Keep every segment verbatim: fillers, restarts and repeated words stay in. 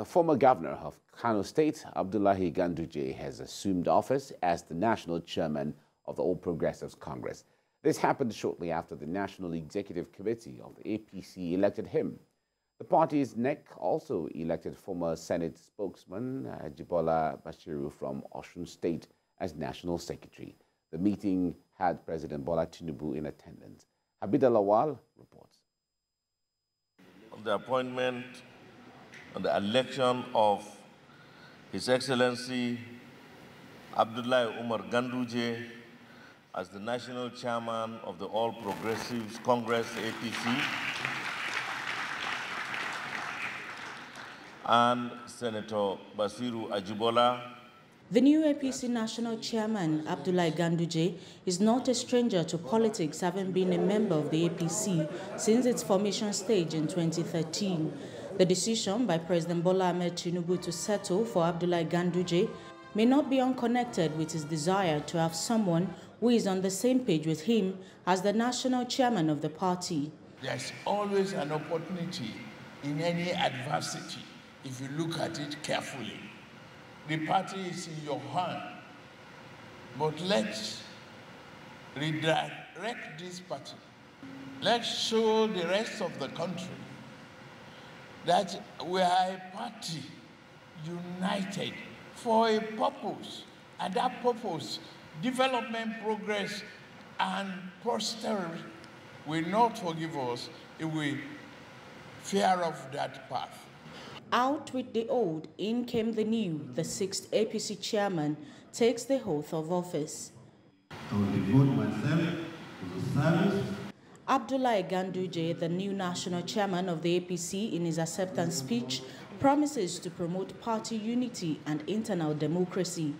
The former governor of Kano State, Abdullahi Ganduje, has assumed office as the national chairman of the All Progressives Congress. This happened shortly after the National Executive Committee of the A P C elected him. The party's N E C also elected former Senate spokesman Ajibola Bashiru from Osun State as national secretary. The meeting had President Bola Tinubu in attendance. Habiba Lawal reports. The appointment and the election of His Excellency Abdullahi Umar Ganduje as the national chairman of the All Progressives Congress A P C and Senator Bashiru Ajibola. The new A P C national chairman, Abdullahi Ganduje, is not a stranger to politics, having been a member of the A P C since its formation stage in twenty thirteen. The decision by President Bola Ahmed Tinubu to settle for Abdullahi Ganduje may not be unconnected with his desire to have someone who is on the same page with him as the national chairman of the party. There's always an opportunity in any adversity if you look at it carefully. The party is in your hand, but let's redirect this party. Let's show the rest of the country that we are a party united for a purpose, and that purpose, development, progress, and prosperity, will not forgive us if we fear of that path. Out with the old, in came the new. The sixth A P C chairman takes the oath of office. I will devote myself to the service. Abdullahi Ganduje, the new national chairman of the A P C, in his acceptance speech, promises to promote party unity and internal democracy.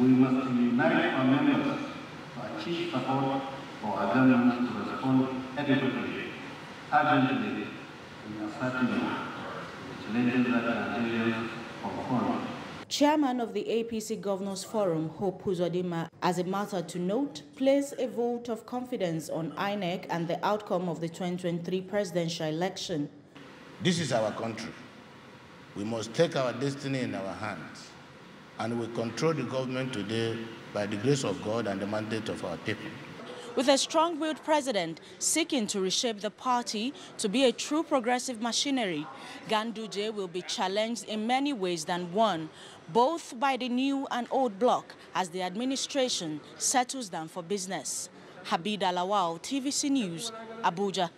We must unite our members to achieve support for our government to respond adequately, urgently, and assertively. Chairman of the A P C Governors Forum, Hope Uzodimma, as a matter to note, placed a vote of confidence on I N E C and the outcome of the twenty twenty-three presidential election. This is our country. We must take our destiny in our hands, and we control the government today by the grace of God and the mandate of our people. With a strong-willed president seeking to reshape the party to be a true progressive machinery, Ganduje will be challenged in many ways than one, both by the new and old bloc, as the administration settles down for business. Habiba Lawal, T V C News, Abuja.